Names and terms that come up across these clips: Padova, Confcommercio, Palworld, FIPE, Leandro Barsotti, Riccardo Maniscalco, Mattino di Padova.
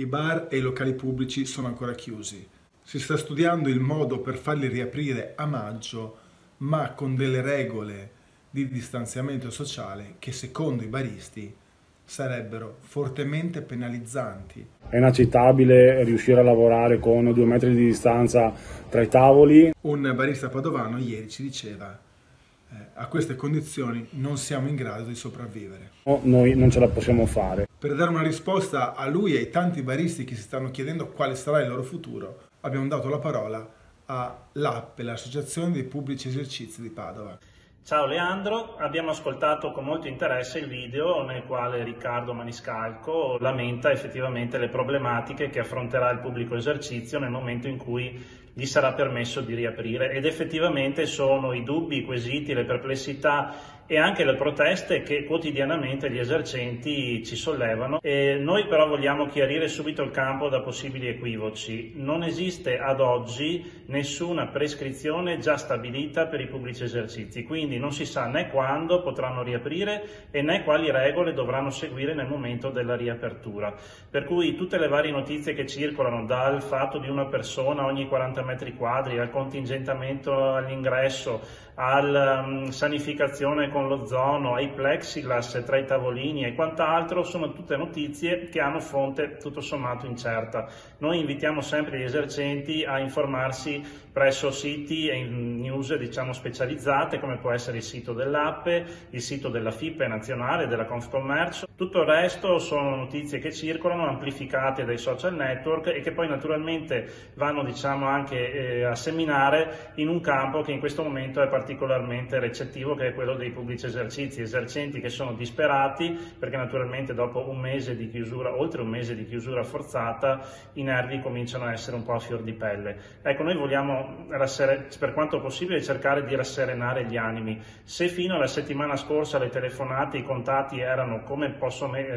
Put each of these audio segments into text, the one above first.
i bar e i locali pubblici sono ancora chiusi. Si sta studiando il modo per farli riaprire a maggio, ma con delle regole di distanziamento sociale che, secondo i baristi, sarebbero fortemente penalizzanti. È inaccettabile riuscire a lavorare con 2 metri di distanza tra i tavoli. Un barista padovano ieri ci diceva: a queste condizioni non siamo in grado di sopravvivere. No, noi non ce la possiamo fare. Per dare una risposta a lui e ai tanti baristi che si stanno chiedendo quale sarà il loro futuro, abbiamo dato la parola all'APPE, l'Associazione dei Pubblici Esercizi di Padova. Ciao Leandro, abbiamo ascoltato con molto interesse il video nel quale Riccardo Maniscalco lamenta effettivamente le problematiche che affronterà il pubblico esercizio nel momento in cui gli sarà permesso di riaprire, ed effettivamente sono i dubbi, i quesiti, le perplessità e anche le proteste che quotidianamente gli esercenti ci sollevano. E noi però vogliamo chiarire subito il campo da possibili equivoci. Non esiste ad oggi nessuna prescrizione già stabilita per i pubblici esercizi, quindi non si sa né quando potranno riaprire e né quali regole dovranno seguire nel momento della riapertura. Per cui tutte le varie notizie che circolano, dal fatto di una persona ogni 40 metri quadri, al contingentamento all'ingresso, alla sanificazione con l'ozono, ai plexiglass tra i tavolini e quant'altro, sono tutte notizie che hanno fonte tutto sommato incerta. Noi invitiamo sempre gli esercenti a informarsi presso siti e news specializzate, come può essere il sito dell'APPE, il sito della FIPE nazionale, della Confcommercio. Tutto il resto sono notizie che circolano, amplificate dai social network e che poi naturalmente vanno anche a seminare in un campo che in questo momento è particolarmente recettivo, che è quello dei pubblici esercizi, esercenti che sono disperati perché naturalmente dopo un mese di chiusura, oltre un mese di chiusura forzata, i nervi cominciano a essere un po' a fior di pelle. Ecco, noi vogliamo per quanto possibile cercare di rasserenare gli animi. Se fino alla settimana scorsa le telefonate, i contatti erano come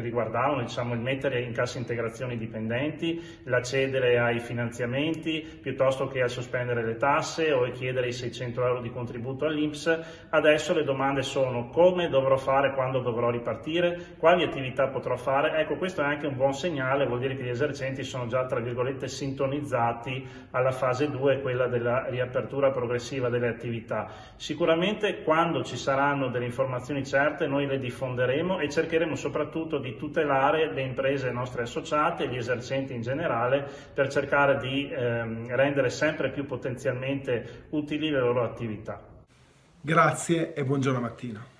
riguardavano il mettere in cassa integrazione i dipendenti, l'accedere ai finanziamenti piuttosto che a sospendere le tasse o a chiedere i 600 euro di contributo all'INPS, adesso le domande sono: come dovrò fare, quando dovrò ripartire, quali attività potrò fare? Ecco, questo è anche un buon segnale, vuol dire che gli esercenti sono già, tra virgolette, sintonizzati alla fase 2, quella della riapertura progressiva delle attività. Sicuramente quando ci saranno delle informazioni certe noi le diffonderemo e cercheremo soprattutto di tutelare le imprese nostre associate, gli esercenti in generale, per cercare di rendere sempre più potenzialmente utili le loro attività. Grazie e buongiorno Mattina.